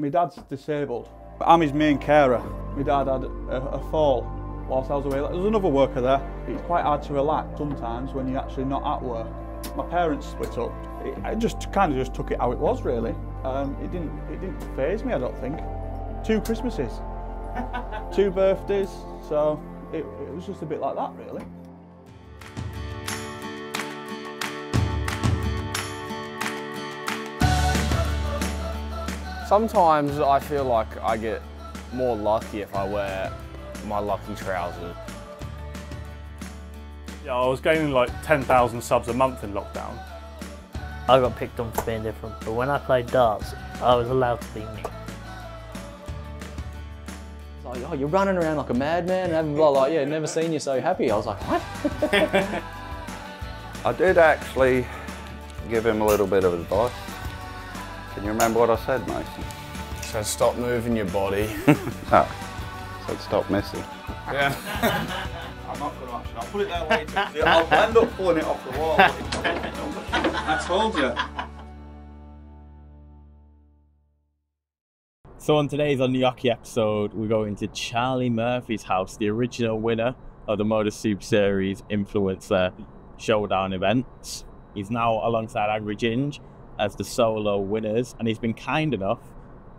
My dad's disabled. I'm his main carer. My dad had a fall whilst I was away. There's another worker there. It's quite hard to relax sometimes when you're actually not at work. My parents split up. I just kind of just took it how it was, really. It didn't faze me, I don't think. 2 Christmases, 2 birthdays, so it was just a bit like that, really. Sometimes I feel like I get more lucky if I wear my lucky trousers. Yeah, I was gaining like 10,000 subs a month in lockdown. I got picked on for being different, but when I played darts, I was allowed to be me. It's like, oh, you're running around like a madman, and blah, like, yeah, never seen you so happy. I was like, what? I did actually give him a little bit of advice. Can you remember what I said, Mason? So stop moving your body. No, so stop missing. Yeah. I'm not going to actually, I'll put it that way, too. I'll end up pulling it off the wall. I told you. So on today's On the Hockey episode, we're going to Charlie Murphy's house, the original winner of the Modus Super Series Influencer Showdown events. He's now alongside Angry Ginge as the solo winners, and he's been kind enough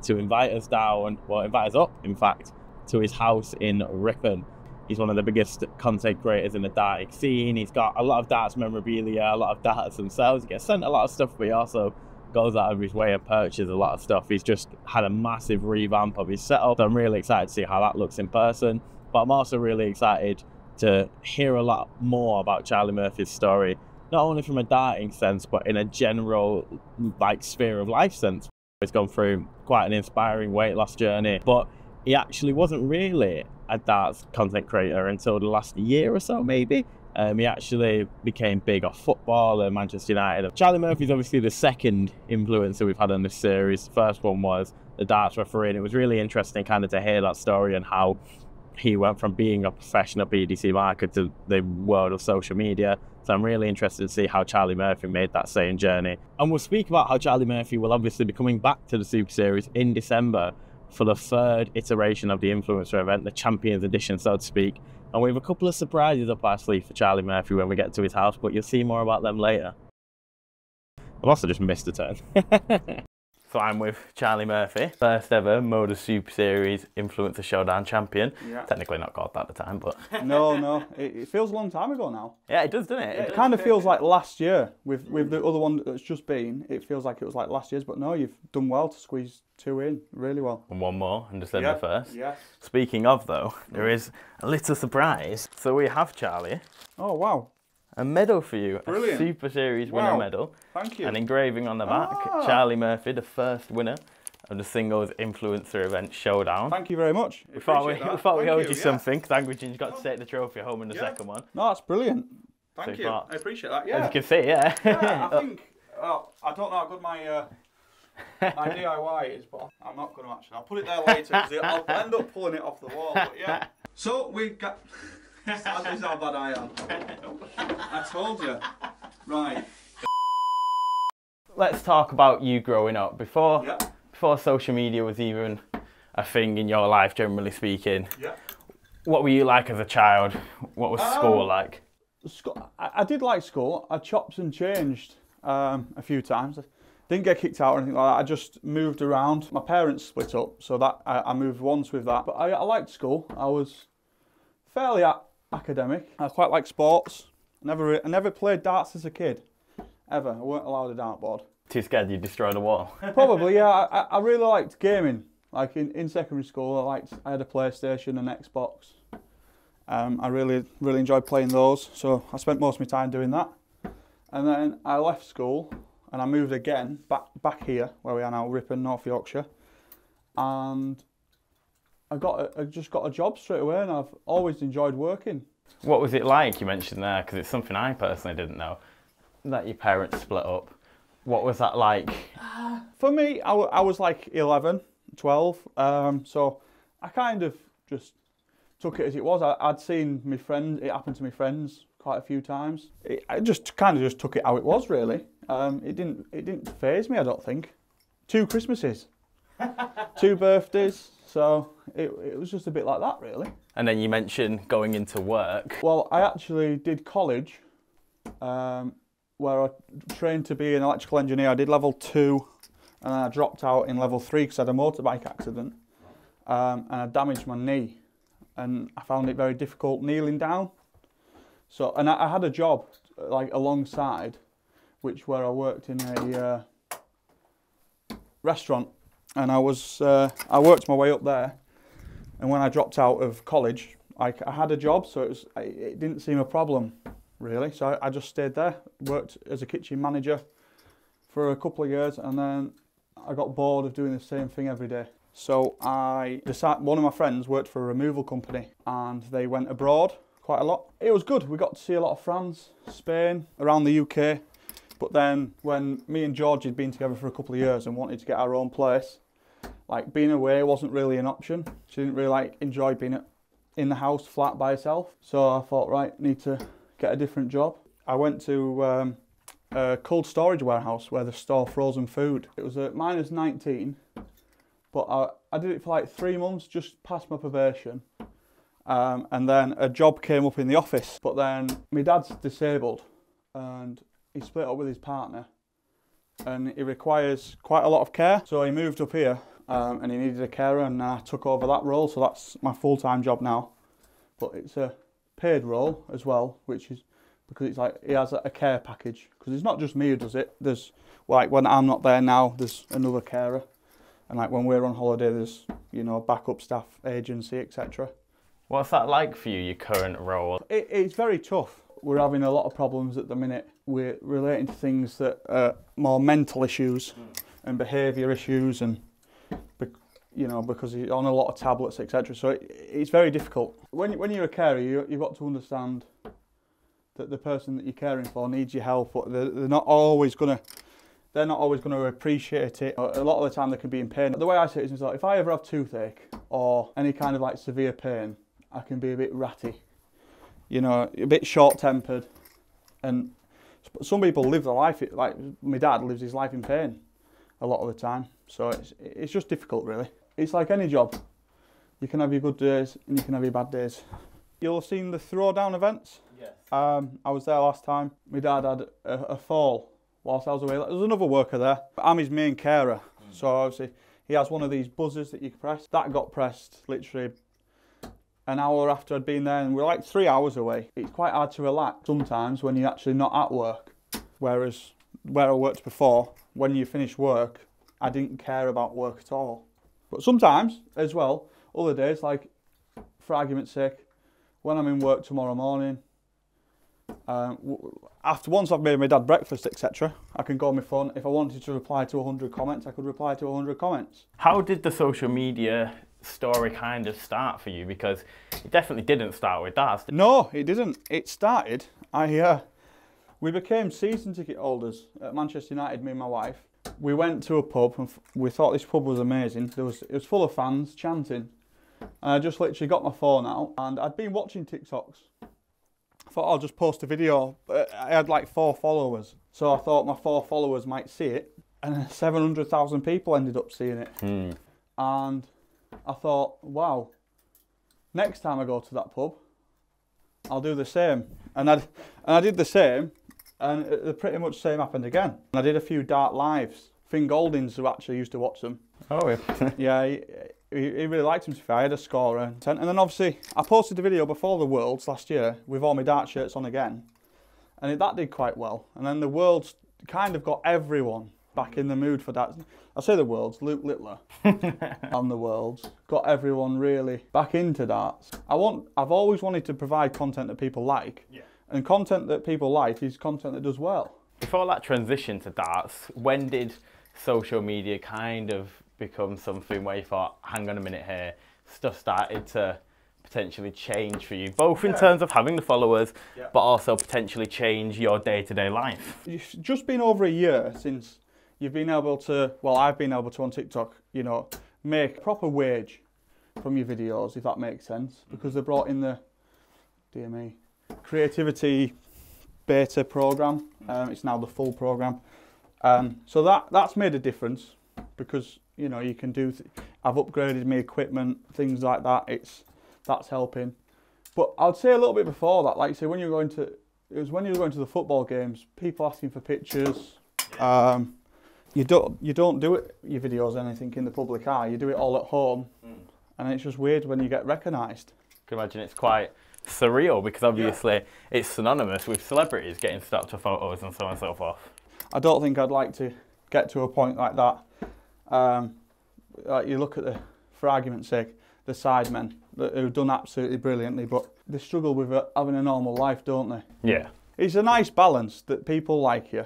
to invite us down, well, invite us up, in fact, to his house in Ripon. He's one of the biggest content creators in the darting scene. He's got a lot of darts memorabilia, a lot of darts themselves. He gets sent a lot of stuff, but he also goes out of his way and purchases a lot of stuff. He's just had a massive revamp of his setup. So I'm really excited to see how that looks in person, but I'm also really excited to hear a lot more about Charlie Murphy's story, not only from a darting sense, but in a general like sphere of life sense. He's gone through quite an inspiring weight loss journey, but he actually wasn't really a darts content creator until the last year or so, maybe. He actually became big off football and Manchester United. Charlie Murphy's obviously the second influencer we've had on this series. The first one was the darts referee, and it was really interesting kind of to hear that story and how he went from being a professional PDC marketer to the world of social media. So I'm really interested to see how Charlie Murphy made that same journey. And we'll speak about how Charlie Murphy will obviously be coming back to the Super Series in December for the 3rd iteration of the influencer event, the Champions Edition, so to speak. And we have a couple of surprises up our sleeve for Charlie Murphy when we get to his house, but you'll see more about them later. I've also just missed a turn. So I'm with Charlie Murphy, first ever Modus Super Series Influencer Showdown champion. Yeah. Technically not called that at the time, but... No, it feels a long time ago now. Yeah, it does, doesn't it? Yeah, it kind of feels like last year. With the other one that's just been, it feels like it was like last year's, but no, you've done well to squeeze 2 in, really well. And one more on December 1st. Yes. Speaking of though, there is a little surprise. So we have Charlie. Oh, wow. A medal for you. Brilliant. A Super Series winner medal. Thank you. An engraving on the back. Charlie Murphy, the first winner of the Singles Influencer Event Showdown. Thank you very much. We thought we owed you something, because Angry Ginge got to take the trophy home in the second one. No, that's brilliant. Thank you. I appreciate that. Yeah. As you can see, yeah. Yeah, I think, well, I don't know how good my my DIY is, but I'm not going to actually. I'll put it there later, because I'll end up pulling it off the wall, but yeah. So we got... That is how bad I am. I told you. Right. Let's talk about you growing up. Before social media was even a thing in your life, generally speaking, what were you like as a child? What was school like? I did like school. I chopped and changed a few times. I didn't get kicked out or anything like that. I just moved around. My parents split up, so that I moved once with that. But I liked school. I was fairly academic. I quite like sports. I never played darts as a kid, ever. I weren't allowed a dartboard. Too scared you'd destroy the wall. Probably, yeah. I really liked gaming. Like in secondary school, I had a PlayStation and Xbox. I really enjoyed playing those. So I spent most of my time doing that. And then I left school and I moved again back here where we are now, Ripon, North Yorkshire, and I just got a job straight away, and I've always enjoyed working. What was it like, you mentioned there, because it's something I personally didn't know, that your parents split up. What was that like? For me, I was like 11, 12, so I kind of just took it as it was. I'd seen my friend, it happened to my friends quite a few times. I just kind of just took it how it was, really. It didn't faze me, I don't think. 2 Christmases. Two birthdays, so it was just a bit like that, really. And then you mentioned going into work. Well, I actually did college, where I trained to be an electrical engineer. I did level 2, and I dropped out in level 3 because I had a motorbike accident, and I damaged my knee, and I found it very difficult kneeling down. So, and I had a job like alongside, where I worked in a restaurant, and I worked my way up there. And when I dropped out of college, I had a job, so it didn't seem a problem, really. So I just stayed there, worked as a kitchen manager for a couple of years, and then I got bored of doing the same thing every day. So I decided, one of my friends worked for a removal company, and they went abroad quite a lot. It was good. We got to see a lot of France, Spain, around the UK. But then when me and George had been together for a couple of years and wanted to get our own place, like being away wasn't really an option. She didn't really like enjoy being in the house flat by herself. So I thought, right, need to get a different job. I went to a cold storage warehouse where they store frozen food. It was at -19, but I did it for like 3 months, just past my probation. And then a job came up in the office, but then my dad's disabled and he split up with his partner, and he requires quite a lot of care. So he moved up here, and he needed a carer, and I took over that role. So that's my full-time job now, but it's a paid role as well, which is because it's like he has a care package, because it's not just me who does it. There's like when I'm not there now, there's another carer, and like when we're on holiday, there's, you know, backup staff, agency, etc. What's that like for you, your current role? It's very tough. We're having a lot of problems at the minute. We're relating to things that are more mental issues and behaviour issues, and you know, because he's on a lot of tablets, etc. So it's very difficult. When you're a carer, you've got to understand that the person that you're caring for needs your help, but they're not always going to appreciate it. A lot of the time they can be in pain. The way I see it is like, if I ever have toothache or any kind of like severe pain, I can be a bit ratty, you know, a bit short-tempered, and some people live their life, like my dad lives his life in pain a lot of the time, so it's just difficult, really. It's like any job. You can have your good days and you can have your bad days. You'll have seen the throwdown events. Yes. I was there last time. My dad had a fall whilst I was away. There was another worker there. I'm his main carer, so obviously he has one of these buzzers that you press. That got pressed literally an hour after I'd been there, and we're like 3 hours away. It's quite hard to relax sometimes when you're actually not at work. Whereas where I worked before, when you finish work, I didn't care about work at all. But sometimes as well, other days, like for argument's sake, when I'm in work tomorrow morning, once I've made my dad breakfast, etc., I can go on my phone. If I wanted to reply to 100 comments, I could reply to 100 comments. How did the social media story kind of start for you? Because it definitely didn't start with that. No, it didn't. It started, we became season ticket holders at Manchester United, me and my wife. We went to a pub, and we thought this pub was amazing. It was full of fans chanting, and I just literally got my phone out, and I'd been watching TikToks. I thought, I'll just post a video. I had like 4 followers, so I thought my 4 followers might see it, and 700,000 people ended up seeing it. And I thought, wow, next time I go to that pub, I'll do the same. And I did the same, and the pretty much same happened again. And I did a few dart lives. Finn Goldings, who actually used to watch them. Oh, yeah. Yeah, he really liked them. I had a scorer. And then obviously, I posted the video before the Worlds last year with all my dart shirts on again. And that did quite well. And then the Worlds kind of got everyone back in the mood for that. I say the Worlds, Luke Littler on the Worlds got everyone really back into darts. I've always wanted to provide content that people like, and content that people like is content that does well. Before that transition to darts, when did social media kind of become something where you thought, hang on a minute here, stuff started to potentially change for you, both in terms of having the followers, but also potentially change your day-to-day life? It's just been over a year since you've been able to, well, I've been able to on TikTok, you know, make a proper wage from your videos, if that makes sense, because they brought in the, DME, creativity beta program. It's now the full program. So that's made a difference, because, you know, you can do, I've upgraded my equipment, things like that. That's helping. But I'd say a little bit before that, like you say, when you're going to, it was when you were going to the football games, people asking for pictures. Yeah. You don't do it, your videos, anything in the public eye. You do it all at home, and it's just weird when you get recognised. I can imagine it's quite surreal, because obviously it's synonymous with celebrities getting stuck to photos and so on and so forth. I don't think I'd like to get to a point like that. Like you look at the, for argument's sake, the sidemen who've done absolutely brilliantly, but they struggle with having a normal life, don't they? Yeah. It's a nice balance that people like you,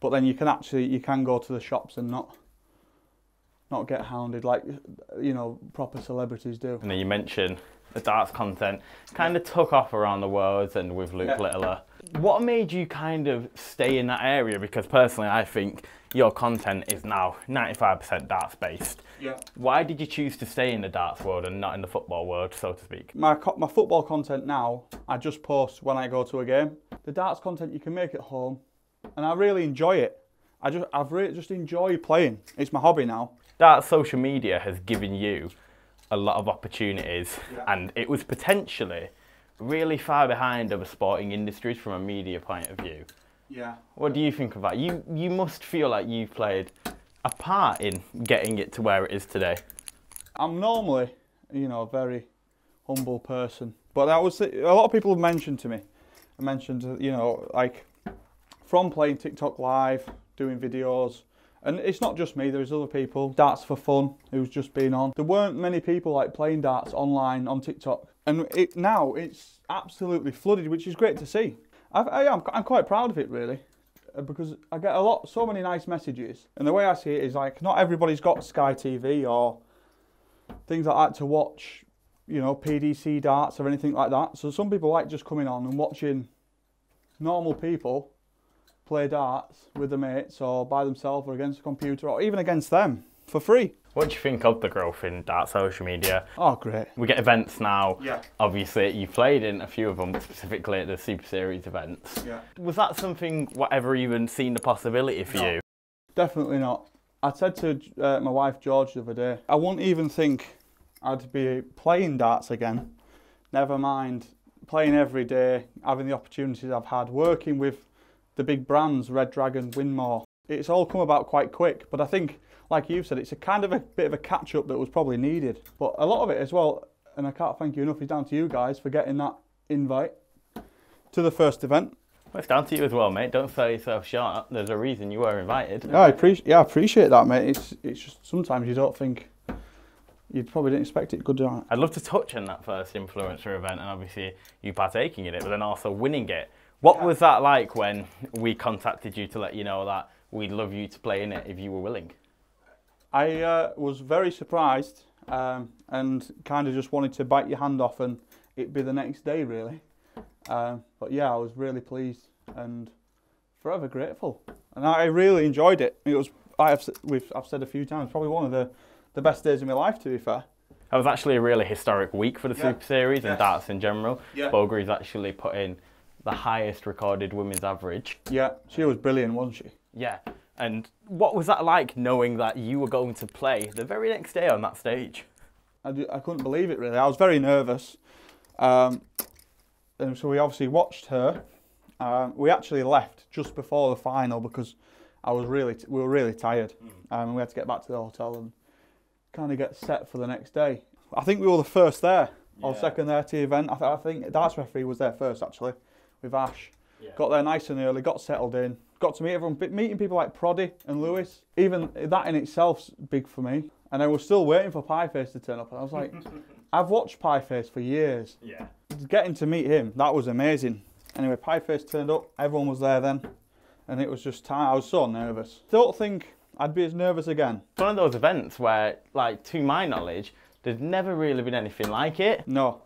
but then you can actually, you can go to the shops and not get hounded like, you know, proper celebrities do. And then you mention the darts content kind of took off around the world and with Luke Littler. What made you kind of stay in that area? Because personally, I think your content is now 95% darts based. Yeah. Why did you choose to stay in the darts world and not in the football world, so to speak? My football content now, I just post when I go to a game. The darts content you can make at home, and I really enjoy it. I've really just enjoyed playing. It's my hobby now. Darts social media has given you a lot of opportunities, and it was potentially really far behind other sporting industries from a media point of view. Yeah. What do you think of that? You must feel like you've played a part in getting it to where it is today. I'm normally, you know, a very humble person, but that was a lot of people have mentioned to me. I mentioned, you know, like from playing TikTok live, doing videos, and it's not just me. There's other people. Darts for Fun, who's just been on. There weren't many people like playing darts online on TikTok, and now it's absolutely flooded, which is great to see. I'm quite proud of it, really, because I get so many nice messages. And the way I see it is, like, not everybody's got Sky TV or things like that to watch, you know, PDC darts or anything like that. So some people like just coming on and watching normal people play darts with their mates or by themselves or against a computer or even against them for free. What do you think of the growth in darts social media? Oh, great. We get events now. Yeah. Obviously, you played in a few of them, specifically at the Super Series events. Yeah. Was that something, whatever, even seen the possibility for you? Definitely not. I said to my wife, George, the other day, I wouldn't even think I'd be playing darts again. Never mind playing every day, having the opportunities I've had, working with the big brands, Red Dragon, Winmore. It's all come about quite quick, but I think, like you've said, it's a kind of a bit of a catch-up that was probably needed. But a lot of it as well, and I can't thank you enough, is down to you guys for getting that invite to the first event. Well, it's down to you as well, mate. Don't sell yourself short. There's a reason you were invited. Yeah, I appreciate that, mate. It's just sometimes you don't think, you probably didn't expect it. Good, don't I? I'd love to touch on that first influencer event, and obviously you partaking in it, but then also winning it. What was that like when we contacted you to let you know that we'd love you to play in it if you were willing? I was very surprised and kind of just wanted to bite your hand off and it'd be the next day, really. But yeah, I was really pleased and forever grateful. And I really enjoyed it. It was, I've said a few times, probably one of the best days of my life, to be fair. That was actually a really historic week for the Super Series and darts in general. Yeah. Bogre's actually put in the highest recorded women's average. Yeah, she was brilliant, wasn't she? Yeah. And what was that like, knowing that you were going to play the very next day on that stage? I couldn't believe it, really. I was very nervous. And so we obviously watched her. We actually left just before the final because we were really tired. And we had to get back to the hotel and kind of get set for the next day. I think we were the first there, or second there to the event. I think Darts Referee was there first, actually, with Ash. Yeah. Got there nice and early, got settled in, got to meet everyone, meeting people like Proddy and Lewis. Even that in itself's big for me. And I was still waiting for Pie Face to turn up. And I was like, I've watched Pie Face for years. Yeah. Getting to meet him, that was amazing. Anyway, Pie Face turned up, everyone was there then. And it was just time, I was so nervous. Don't think I'd be as nervous again. It's one of those events where, like, to my knowledge, there's never really been anything like it. No.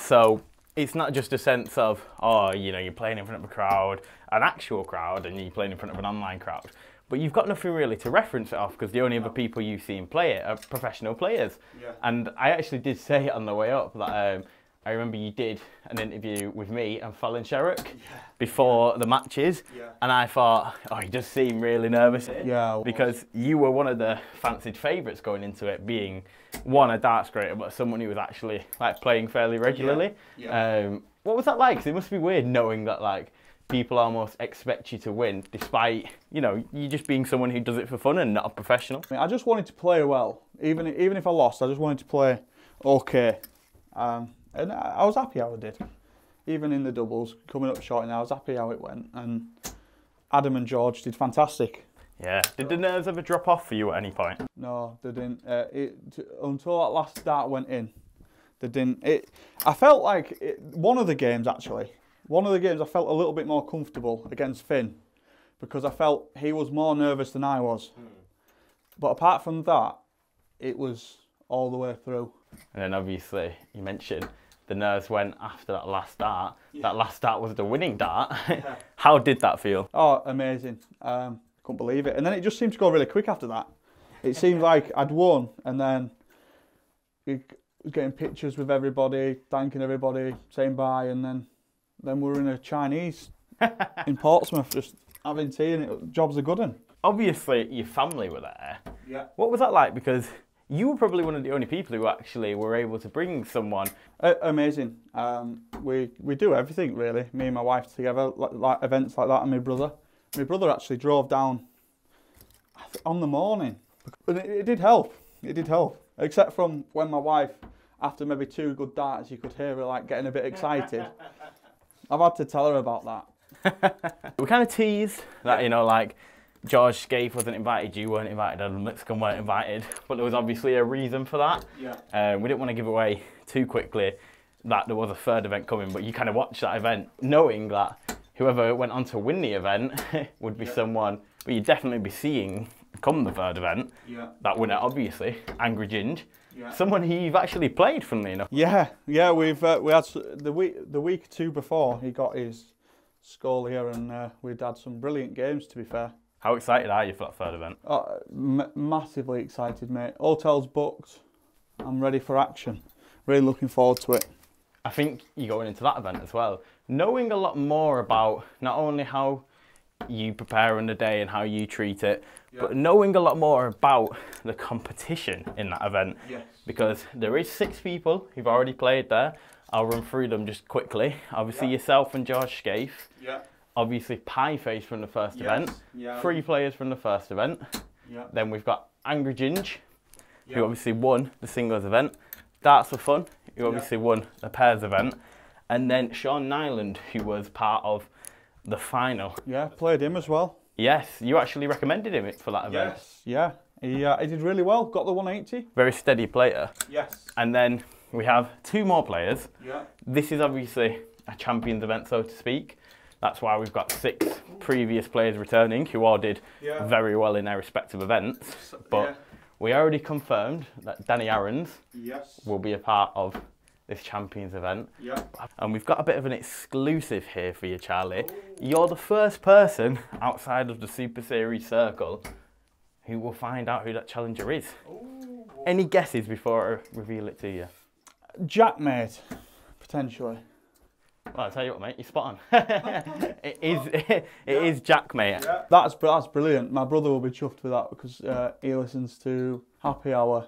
So it's not just a sense of, oh, you know, you're playing in front of a crowd, an actual crowd, and you're playing in front of an online crowd. But you've got nothing really to reference it off, because the only other people you've seen play it are professional players. Yeah. And I actually did say it on the way up that I remember you did an interview with me and Fallon Sherrock before the matches, and I thought, oh, he does seem really nervous. Yeah, because you were one of the fancied favourites going into it, being one, a darts creator, but someone who was actually like playing fairly regularly. Yeah. What was that like? 'Cause it must be weird knowing that like people almost expect you to win, despite, you know, you just being someone who does it for fun and not a professional. I mean, I just wanted to play well, even if I lost, I just wanted to play okay. And I was happy how I did, even in the doubles, coming up short. And I was happy how it went. And Adam and George did fantastic. Yeah. Did the nerves ever drop off for you at any point? No, they didn't. Until that last dart went in, they didn't. I felt like one of the games actually. One of the games I felt a little bit more comfortable against Finn because I felt he was more nervous than I was. But apart from that, it was all the way through. And then obviously you mentioned the nerves went after that last dart. Yeah. That last dart was the winning dart. How did that feel? Oh, amazing. Couldn't believe it. And then it just seemed to go really quick after that. It seemed like I'd won, and then we was getting pictures with everybody, thanking everybody, saying bye, and then we were in a Chinese in Portsmouth just having tea, and jobs are good. Obviously your family were there. Yeah. What was that like? Because you were probably one of the only people who actually were able to bring someone. Amazing. We do everything really, me and my wife together, like events like that, and my brother. My brother actually drove down on the morning. And it did help, it did help. Except from when my wife, after maybe two good darts, you could hear her like getting a bit excited. I've had to tell her about that. We kind of teased that, you know, like, George Scaife wasn't invited, you weren't invited, and Lipscomb weren't invited, but there was obviously a reason for that. Yeah. We didn't want to give away too quickly that there was a third event coming, but you kind of watched that event knowing that whoever went on to win the event would be someone, but you'd definitely be seeing come the third event, that winner, obviously, Angry Ginge, someone who you've actually played, funnily enough. Yeah, yeah, we had the week two before he got his score here, and we'd had some brilliant games, to be fair. How excited are you for that third event? Massively excited, mate. Hotel's booked. I'm ready for action. Really looking forward to it. I think you're going into that event as well, knowing a lot more about not only how you prepare on the day and how you treat it, but knowing a lot more about the competition in that event. Yes. Because there is 6 people who've already played there. I'll run through them just quickly. Obviously yourself and George Scaife. Yeah. Obviously, Pie Face from the first event. Yeah. 3 players from the first event. Yeah. Then we've got Angry Ginge, who obviously won the singles event. Darts for Fun, who obviously won the pairs event. And then Sean Nyland, who was part of the final. Yeah, played him as well. Yes, you actually recommended him for that event. Yes, yeah. He did really well, got the 180. Very steady player. Yes. And then we have 2 more players. Yeah. This is obviously a champions event, so to speak. That's why we've got 6 previous players returning who all did very well in their respective events. But we already confirmed that Danny Aarons will be a part of this Champions event. Yeah. And we've got a bit of an exclusive here for you, Charlie. Ooh. You're the first person outside of the Super Series circle who will find out who that challenger is. Ooh. Any guesses before I reveal it to you? Jack Mayer, potentially. Well, I'll tell you what, mate, you're spot on. it is Jack Mayer. Yeah. That's brilliant. My brother will be chuffed with that because he listens to Happy Hour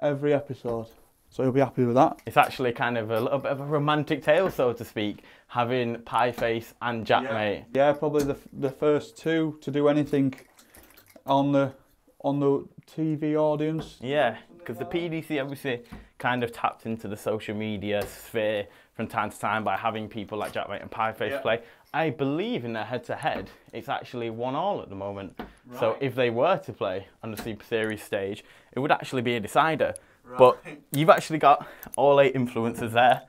every episode. So he'll be happy with that. It's actually kind of a little bit of a romantic tale, so to speak, having Pie Face and Jack Mayer. Yeah, probably the first two to do anything on the TV audience. Yeah, because the PDC obviously kind of tapped into the social media sphere from time to time by having people like Jack Mayer and Pie Face play. I believe in their head-to-head, it's actually 1-1 at the moment. Right. So if they were to play on the Super Series stage, it would actually be a decider. Right. But you've actually got all 8 influencers there.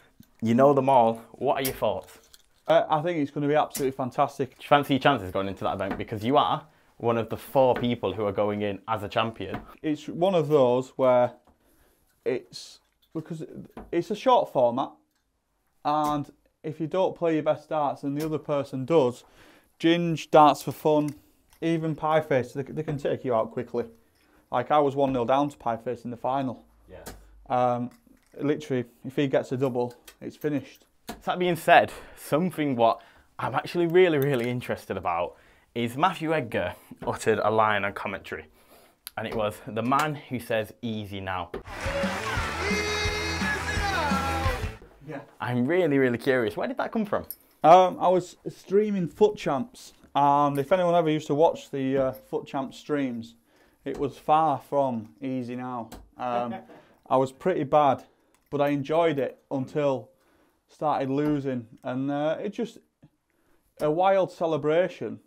You know them all. What are your thoughts? I think it's going to be absolutely fantastic. Do you fancy your chances going into that event? Because you are one of the 4 people who are going in as a champion. It's one of those where because it's a short format, and if you don't play your best darts and the other person does, Ginge, Darts for Fun, even Pie Face, they can take you out quickly. Like I was 1-0 down to Pie Face in the final. Yeah. literally, if he gets a double, it's finished. That being said, something what I'm actually really interested about is Matthew Edgar uttered a line on commentary, and it was, "The man who says easy now." Yeah. I'm really curious. Where did that come from? I was streaming Foot Champs, and if anyone ever used to watch the Foot Champs streams, it was far from easy now. I was pretty bad, but I enjoyed it until started losing, and it just a wild celebration.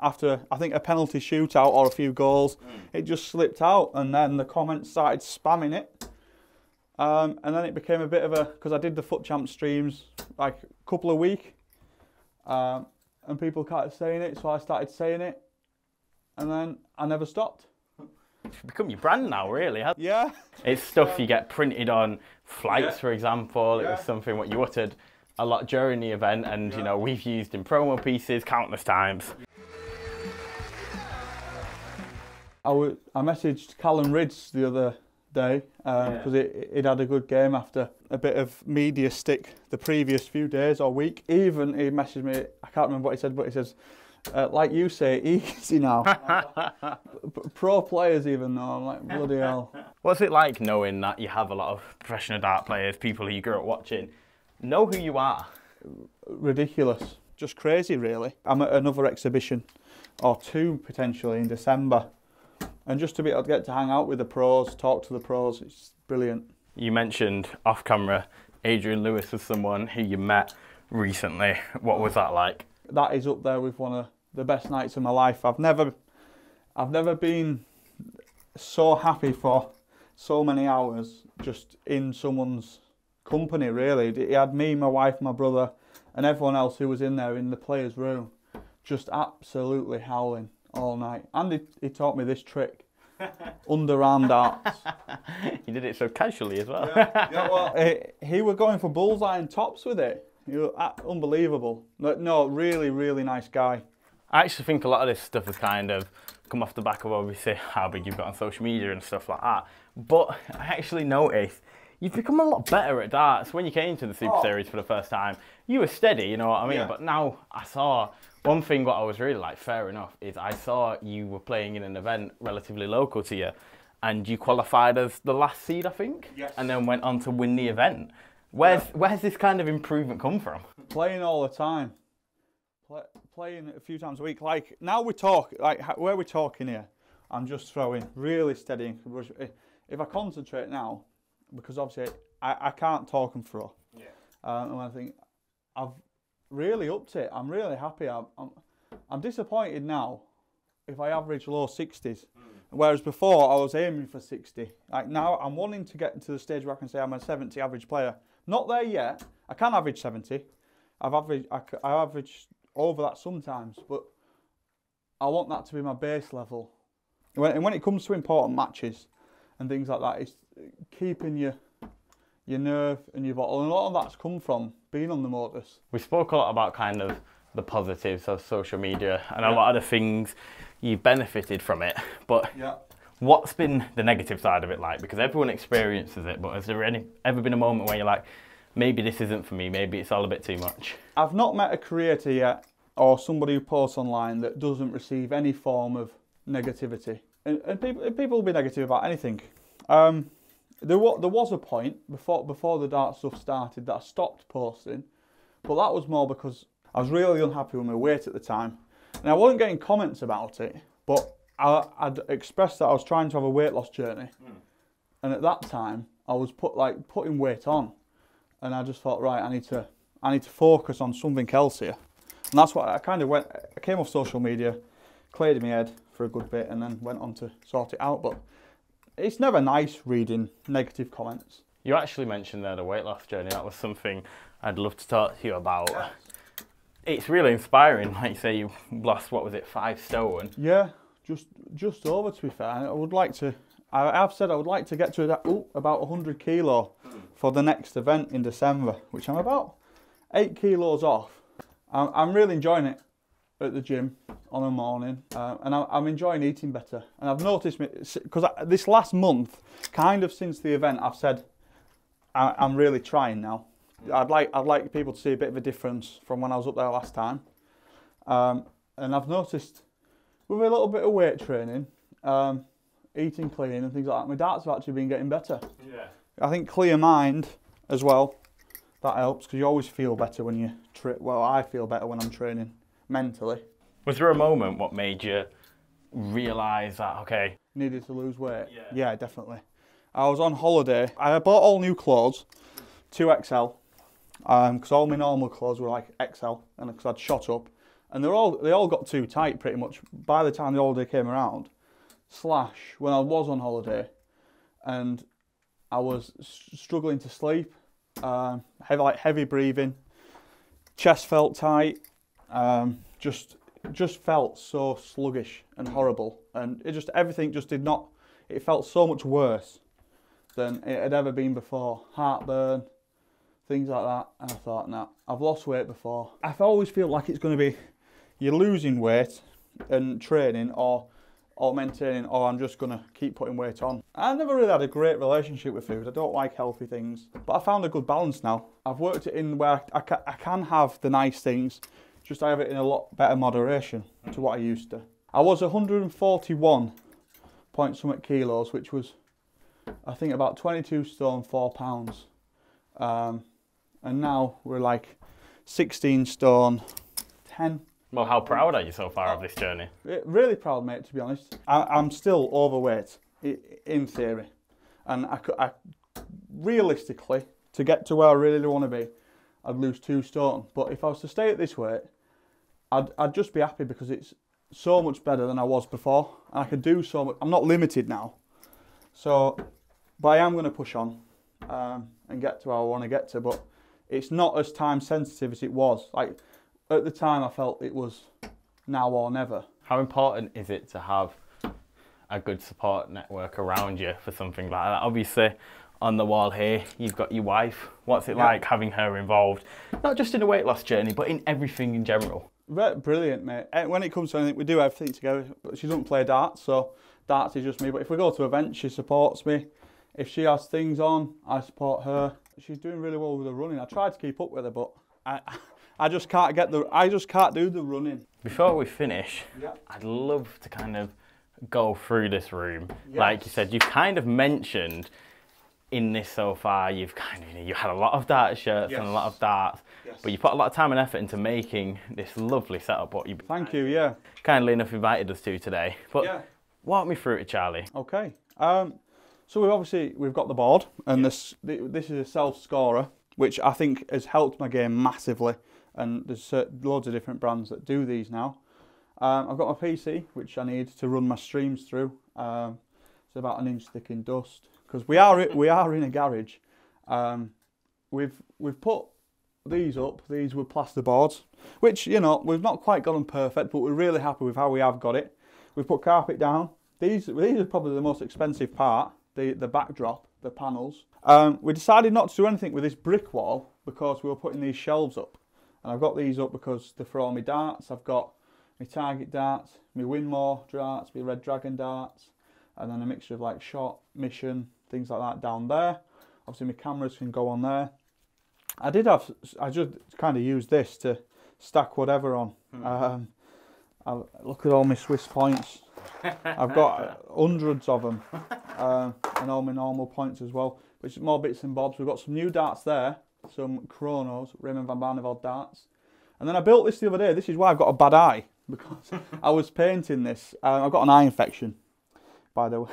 After I think a penalty shootout or a few goals, it just slipped out, and then the comments started spamming it. And then it became a bit of a, because I did the Foot Champ streams like a couple a week, and people started saying it, so I started saying it, and then I never stopped. It's become your brand now, really, hasn't it? Yeah. It's stuff you get printed on flights, for example. It was something what you uttered a lot during the event, and you know, we've used in promo pieces countless times. I messaged Callum Ritz the other day because it had a good game after a bit of media stick the previous few days or week. Even he messaged me, I can't remember what he said, but he says, like you say, easy now. Pro players even though, I'm like, bloody hell. What's it like knowing that you have a lot of professional dart players, people who you grew up watching, know who you are? Ridiculous. Just crazy, really. I'm at another exhibition or two potentially in December, and just to be able to get to hang out with the pros, talk to the pros, it's brilliant. You mentioned off camera Adrian Lewis was someone who you met recently. What was that like? That is up there with one of the best nights of my life. I've never been so happy for so many hours just in someone's company, really. He had me, my wife, my brother, and everyone else who was in there in the players' room, just absolutely howling all night. And he taught me this trick, underarm darts. He did it so casually as well. Yeah, well, he was going for bullseye and tops with it. You're unbelievable. No, really nice guy. I actually think a lot of this stuff has kind of come off the back of obviously how big you've got on social media and stuff like that. But I actually noticed you've become a lot better at darts. When you came to the Super Series for the first time, you were steady, you know what I mean? Yeah. But now I saw one thing what I was really like, fair enough, is I saw you were playing in an event relatively local to you, and you qualified as the last seed, I think? Yes. And then went on to win the event. Where's this kind of improvement come from? Playing all the time, playing a few times a week. Like now we talk, like where we're talking here, I'm just throwing really steady. If I concentrate now, because obviously I can't talk and throw. Yeah. And I think I've really upped it. I'm really happy. I'm disappointed now if I average low 60s, whereas before I was aiming for 60. Like now I'm wanting to get to the stage where I can say I'm a 70 average player. Not there yet. I can average 70. I average over that sometimes, but I want that to be my base level. And when it comes to important matches and things like that, it's keeping your nerve and your bottle. And a lot of that's come from being on the Modus. We spoke a lot about kind of the positives of social media and a lot of the things you've benefited from it, but what's been the negative side of it like? Because everyone experiences it, but has there ever been a moment where you're like, maybe this isn't for me, maybe it's all a bit too much? I've not met a creator yet or somebody who posts online that doesn't receive any form of negativity. And people will be negative about anything. There was a point before the dart stuff started that I stopped posting, but that was more because I was really unhappy with my weight at the time. And I wasn't getting comments about it, but I'd expressed that I was trying to have a weight loss journey, and at that time I was putting weight on, and I just thought, right, I need to focus on something else here, and that's what I kind of went. I came off social media, cleared my head for a good bit, and then went on to sort it out. But it's never nice reading negative comments. You actually mentioned there the weight loss journey. That was something I'd love to talk to you about. Yes. It's really inspiring. Like you say, you lost, what was it, 5 stone? Yeah. Just over, to be fair. I would like to, I've said I would like to get to that, about 100 kilo for the next event in December, which I'm about 8 kilos off. I'm really enjoying it at the gym on a morning, and I'm enjoying eating better. And I've noticed, because this last month, kind of since the event, I've said I'm really trying now. I'd like people to see a bit of a difference from when I was up there last time. And I've noticed with a little bit of weight training, eating clean and things like that, my darts have actually been getting better. Yeah. I think clear mind as well, that helps, because you always feel better when you trip. Well, I feel better when I'm training mentally. Was there a moment what made you realise that, okay, needed to lose weight? Yeah. Yeah, definitely. I was on holiday. I bought all new clothes, 2XL, because all my normal clothes were like XL, and because I'd shot up, and they all got too tight pretty much by the time the holiday came around. Slash, when I was on holiday, and I was struggling to sleep, heavy breathing, chest felt tight, just felt so sluggish and horrible, and everything just did not. It felt so much worse than it had ever been before. Heartburn, things like that. And I thought, nah, I've lost weight before. I always feel like it's going to be you're losing weight and training, or maintaining, or I'm just going to keep putting weight on. I never really had a great relationship with food. I don't like healthy things, but I found a good balance now. I've worked it in where I can have the nice things, just I have it in a lot better moderation to what I used to. I was 141 point something kilos, which was, I think, about 22 stone, 4 pounds. And now we're like 16 stone, 10. Well, how proud are you so far of this journey? Really proud, mate, to be honest. I'm still overweight, in theory. And I realistically, to get to where I really want to be, I'd lose 2 stone. But if I was to stay at this weight, I'd just be happy, because it's so much better than I was before, and I can do so much. I'm not limited now, so, but I am going to push on and get to where I want to get to. But it's not as time sensitive as it was. Like, at the time, I felt it was now or never. How important is it to have a good support network around you for something like that? Obviously, on the wall here, you've got your wife. What's it like having her involved, not just in the weight loss journey, but in everything in general? Brilliant, mate. When it comes to anything, we do everything together. She doesn't play darts, so darts is just me. But if we go to events, she supports me. If she has things on, I support her. She's doing really well with her running. I try to keep up with her, but I just can't get the. I just can't do the running. Before we finish, I'd love to kind of go through this room. Yes. Like you said, you kind of mentioned in this so far, you've kind of, you had a lot of dart shirts and a lot of darts, but you put a lot of time and effort into making this lovely setup. Thank you, yeah. Kindly enough invited us to today, but walk me through it, Charlie. Okay, so we've got the board, and this is a self-scorer, which I think has helped my game massively, and there's loads of different brands that do these now. I've got my PC, which I need to run my streams through. It's about an inch thick in dust, because we are in a garage. We've put these up. These were plasterboards, which, you know, we've not quite got them perfect, but we're really happy with how we have got it. We've put carpet down. These are probably the most expensive part, the backdrop, the panels. We decided not to do anything with this brick wall because we were putting these shelves up, and I've got these up because they're for all my darts. I've got my Target darts, my Winmore darts, my Red Dragon darts, and then a mixture of like shot, mission, things like that down there. Obviously my cameras can go on there. I just kind of used this to stack whatever on. Look at all my Swiss points. I've got hundreds of them, and all my normal points as well, which is more bits and bobs. We've got some new darts there, some Kronos, Raymond van Barneveld darts. And then I built this the other day. This is why I've got a bad eye, because I was painting this. I've got an eye infection, by the way.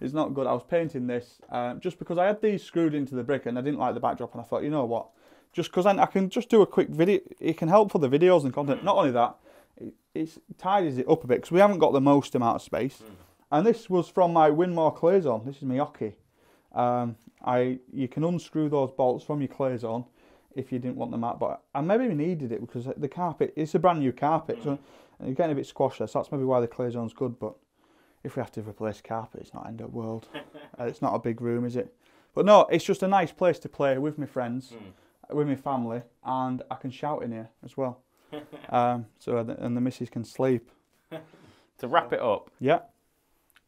It's not good. I was painting this just because I had these screwed into the brick and I didn't like the backdrop, and I thought, you know what, just because I can just do a quick video, it can help for the videos and content. Not only that, it tidies it up a bit, because we haven't got the most amount of space. And this was from my Winmore clay zone. This is my hockey. You can unscrew those bolts from your clay zone if you didn't want them out, but I maybe needed it because the carpet, it's a brand new carpet, so, and you're getting a bit squashed there, so that's maybe why the clay zone's good. But if we have to replace carpet, it's not end of world. It's not a big room, is it? But no, it's just a nice place to play with my friends, with my family, and I can shout in here as well. And the missus can sleep. To wrap it up,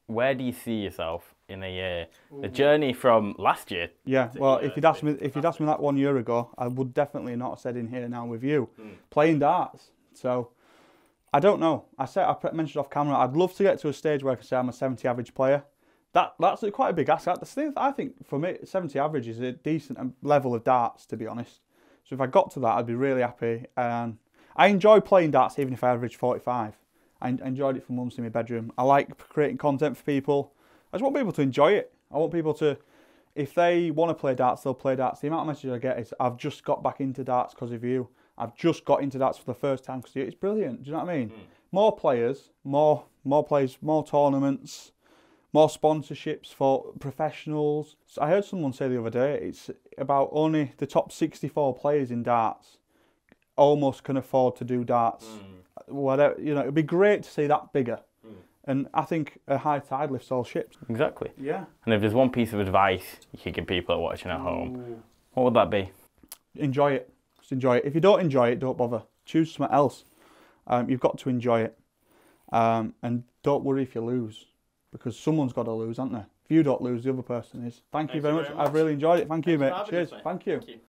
where do you see yourself in a year. The journey from last year. Yeah, well, if you'd asked me, that 1 year ago, I would definitely not have said in here now with you, playing darts. So, I don't know. I mentioned off camera, I'd love to get to a stage where I can say I'm a 70 average player. That's quite a big ask. I think for me, 70 average is a decent level of darts, to be honest. So if I got to that, I'd be really happy. I enjoy playing darts, even if I average 45. I enjoyed it for months in my bedroom. I like creating content for people. I just want people to enjoy it. I want people to, if they want to play darts, they'll play darts. The amount of messages I get is, I've just got back into darts because of you. I've just got into darts for the first time because of you. It's brilliant. Do you know what I mean? Mm. More players, more plays, more tournaments, more sponsorships for professionals. So I heard someone say the other day, it's about only the top 64 players in darts almost can afford to do darts. Whatever, you know, it'd be great to see that bigger. And I think a high tide lifts all ships. Exactly. Yeah. And if there's one piece of advice you could give people watching at home, what would that be? Enjoy it. Just enjoy it. If you don't enjoy it, don't bother. Choose something else. You've got to enjoy it. And don't worry if you lose, because someone's got to lose, aren't they? If you don't lose, the other person is. Thank you very much. I've really enjoyed it. Thank you, mate. Cheers. Thank you.